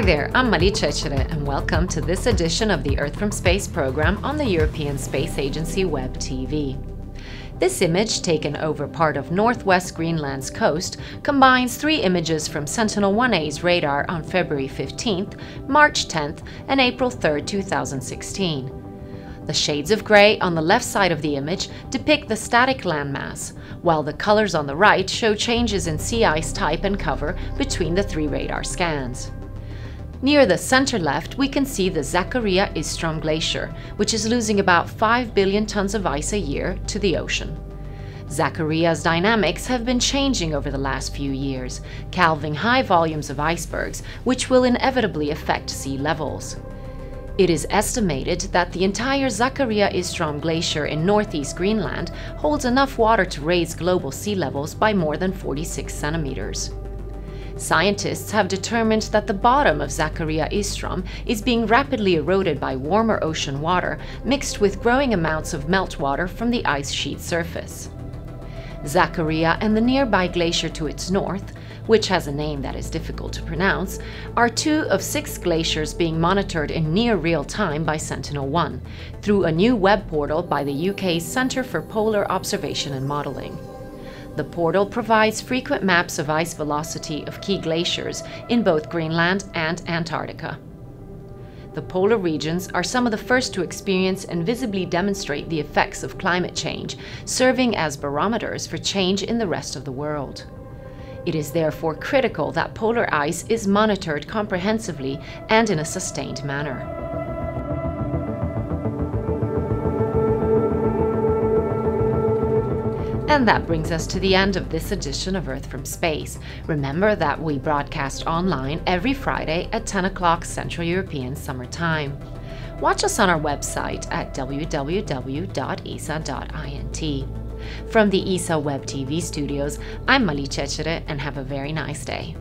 Hi there, I'm Malì Cecere and welcome to this edition of the Earth from Space program on the European Space Agency Web TV. This image, taken over part of northwest Greenland's coast, combines three images from Sentinel-1A's radar on February 15th, March 10th, and April 3rd, 2016. The shades of grey on the left side of the image depict the static landmass, while the colors on the right show changes in sea ice type and cover between the three radar scans. Near the center left, we can see the Zachariae Isstrom Glacier, which is losing about 5 billion tons of ice a year to the ocean. Zachariae's dynamics have been changing over the last few years, calving high volumes of icebergs, which will inevitably affect sea levels. It is estimated that the entire Zachariae Isstrom Glacier in northeast Greenland holds enough water to raise global sea levels by more than 46 centimeters. Scientists have determined that the bottom of Zachariae Isstrom is being rapidly eroded by warmer ocean water mixed with growing amounts of meltwater from the ice sheet surface. Zachariae and the nearby glacier to its north, which has a name that is difficult to pronounce, are two of six glaciers being monitored in near real time by Sentinel-1 through a new web portal by the UK's Centre for Polar Observation and Modelling. The portal provides frequent maps of ice velocity of key glaciers in both Greenland and Antarctica. The polar regions are some of the first to experience and visibly demonstrate the effects of climate change, serving as barometers for change in the rest of the world. It is therefore critical that polar ice is monitored comprehensively and in a sustained manner. And that brings us to the end of this edition of Earth from Space. Remember that we broadcast online every Friday at 10 o'clock Central European Summer Time. Watch us on our website at www.esa.int. From the ESA Web TV studios, I'm Malì Cecere and have a very nice day.